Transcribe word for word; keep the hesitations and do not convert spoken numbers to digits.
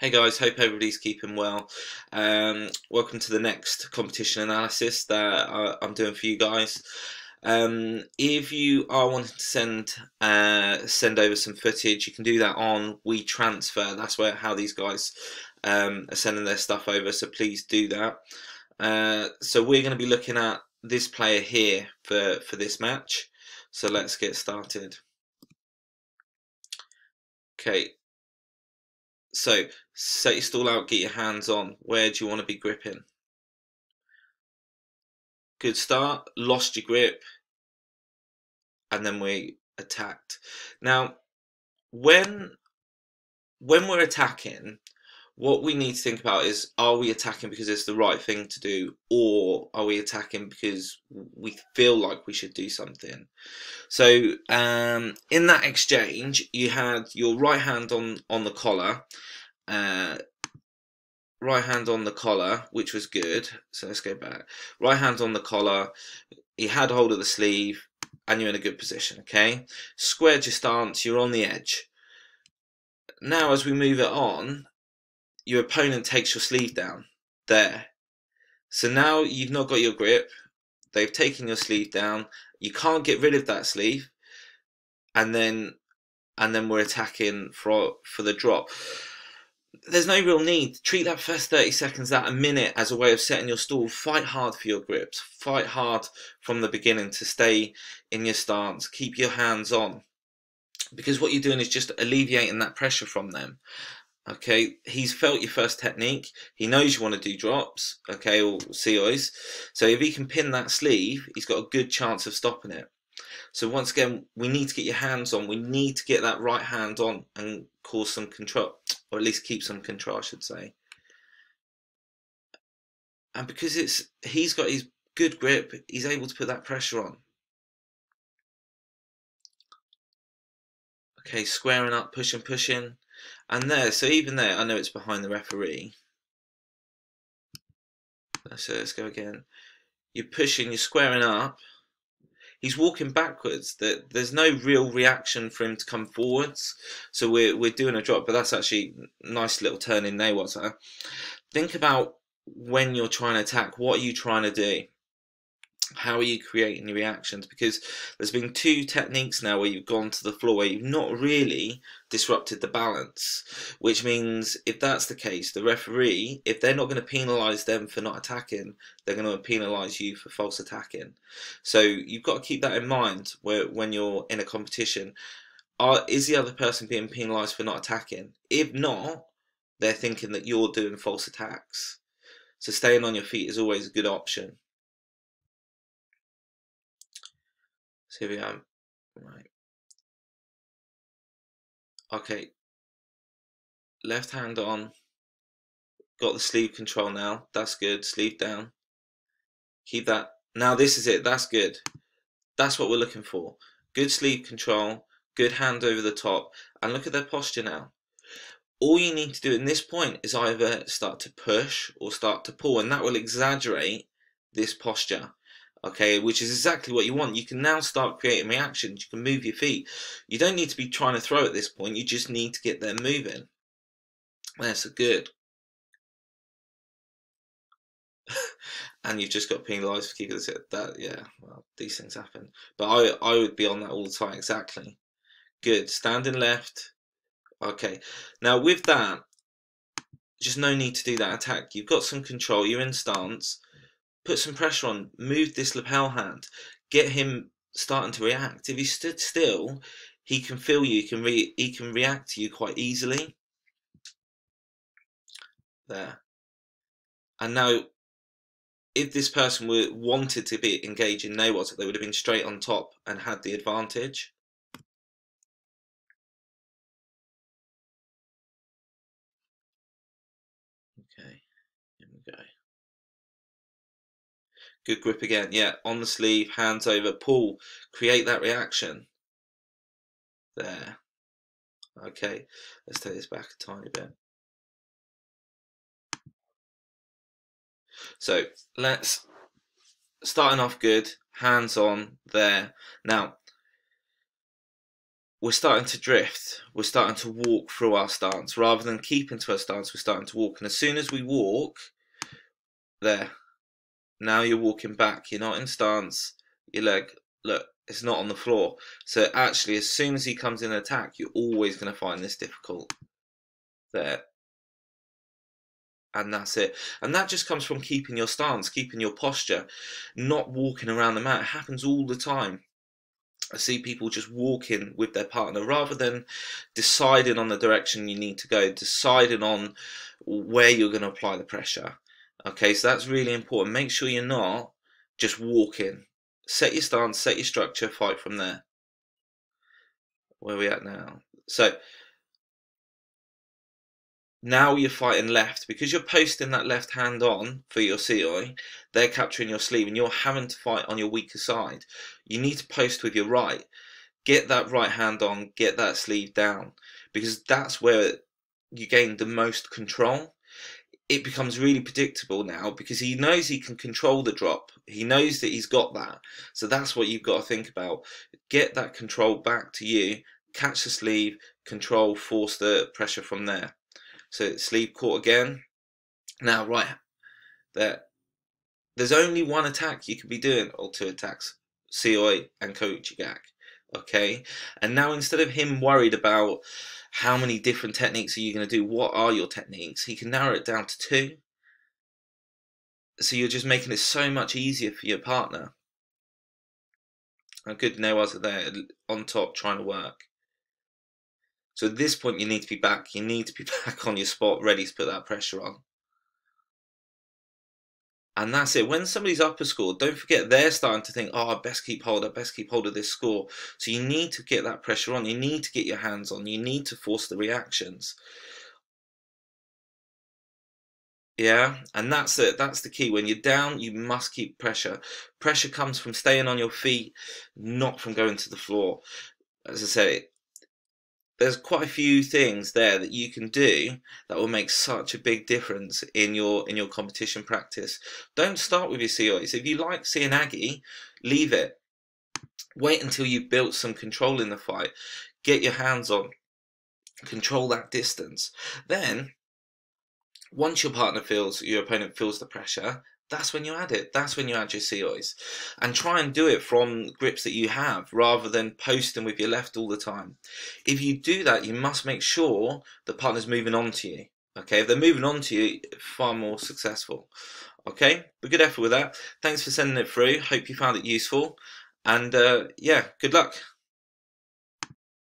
Hey guys, hope everybody's keeping well. Um, welcome to the next competition analysis that I, I'm doing for you guys. Um, if you are wanting to send uh, send over some footage, you can do that on WeTransfer. That's where how these guys um, are sending their stuff over, so please do that. Uh, so we're going to be looking at this player here for, for this match. So let's get started. Okay. So, set your stall out, get your hands on. Where do you want to be gripping? Good start, lost your grip, and then we attacked. Now, when, when we're attacking, what we need to think about is, are we attacking because it's the right thing to do, or are we attacking because we feel like we should do something? So um, in that exchange, you had your right hand on, on the collar, uh, right hand on the collar, which was good. So let's go back. Right hand on the collar, you had hold of the sleeve, and you're in a good position, okay? Squared your stance, you're on the edge. Now as we move it on, your opponent takes your sleeve down there. So now you've not got your grip, they've taken your sleeve down, you can't get rid of that sleeve, and then and then we're attacking for for the drop. There's no real need. Treat that first thirty seconds, that a minute, as a way of setting your stall. Fight hard for your grips, fight hard from the beginning to stay in your stance, keep your hands on, because what you're doing is just alleviating that pressure from them. Okay, he's felt your first technique, he knows you want to do drops, okay, or C O Is. So if he can pin that sleeve, he's got a good chance of stopping it. So once again, we need to get your hands on, we need to get that right hand on and cause some control, or at least keep some control, I should say. And because it's he's got his good grip, he's able to put that pressure on. Okay, squaring up, pushing, pushing. And there, so even there, I know it's behind the referee. So let's go again. You're pushing, you're squaring up. He's walking backwards. There's no real reaction for him to come forwards. So we're, we're doing a drop, but that's actually a nice little turn in Newaza. Think about when you're trying to attack, what are you trying to do? How are you creating your reactions? Because there's been two techniques now where you've gone to the floor, where you've not really disrupted the balance, which means if that's the case, the referee, if they're not going to penalise them for not attacking, they're going to penalise you for false attacking. So you've got to keep that in mind where, when you're in a competition. Are, is the other person being penalised for not attacking? If not, they're thinking that you're doing false attacks. So staying on your feet is always a good option. So here we are. Right. Okay. Left hand on. Got the sleeve control now. That's good. Sleeve down. Keep that. Now this is it. That's good. That's what we're looking for. Good sleeve control. Good hand over the top. And look at their posture now. All you need to do at this point is either start to push or start to pull. And that will exaggerate this posture. Okay, which is exactly what you want. You can now start creating reactions. You can move your feet. You don't need to be trying to throw at this point. You just need to get them moving. That's good. And you've just got penalised for keeping this. That, yeah, well, these things happen. But I, I would be on that all the time, exactly. Good. Standing left. Okay. Now, with that, just no need to do that attack. You've got some control. You're in stance. Put some pressure on, move this lapel hand, get him starting to react. If he stood still, he can feel you, he can, re he can react to you quite easily. There. And now, if this person were, wanted to be engaged in Newaza, they would have been straight on top and had the advantage. Okay, here we go. Good grip again, yeah, on the sleeve, hands over, pull, create that reaction. There. Okay, let's take this back a tiny bit. So, let's, starting off good, hands on, there. Now, we're starting to drift, we're starting to walk through our stance. Rather than keeping to our stance, we're starting to walk. And as soon as we walk, there, now you're walking back. You're not in stance, your leg, look, it's not on the floor. So actually, as soon as he comes in attack, you're always going to find this difficult. There. And that's it. And that just comes from keeping your stance, keeping your posture, not walking around the mat. It happens all the time. I see people just walking with their partner rather than deciding on the direction you need to go, deciding on where you're going to apply the pressure. Okay, so that's really important. Make sure you're not just walking. Set your stance, set your structure, fight from there. Where are we at now? So now you're fighting left because you're posting that left hand on for your Seoi. They're capturing your sleeve and you're having to fight on your weaker side. You need to post with your right. Get that right hand on, get that sleeve down, because that's where you gain the most control. It becomes really predictable now because he knows he can control the drop. He knows that he's got that. So that's what you've got to think about. Get that control back to you. Catch the sleeve, control, force the pressure from there. So sleeve caught again. Now right there, there's only one attack you could be doing, or two attacks, Seoi and Koji Gak. Okay, and now instead of him worried about how many different techniques are you going to do, what are your techniques, he can narrow it down to two. So you're just making it so much easier for your partner. A good Newaza there on top trying to work. So at this point, you need to be back. You need to be back on your spot, ready to put that pressure on. And that's it. When somebody's up a score, don't forget they're starting to think, oh, I best keep hold, I best keep hold of this score. So you need to get that pressure on. You need to get your hands on. You need to force the reactions. Yeah, and that's it. That's the key. When you're down, you must keep pressure. Pressure comes from staying on your feet, not from going to the floor. As I say, there's quite a few things there that you can do that will make such a big difference in your in your competition practice. Don't start with your C O Is. If you like seeing Aggie, leave it. Wait until you've built some control in the fight. Get your hands on. Control that distance. Then, once your partner feels, your opponent feels the pressure, that's when you add it. That's when you add your C O Is. And try and do it from grips that you have rather than posting with your left all the time. If you do that, you must make sure the partner's moving on to you. Okay, if they're moving on to you, far more successful. Okay, but good effort with that. Thanks for sending it through. Hope you found it useful. And uh, yeah, good luck.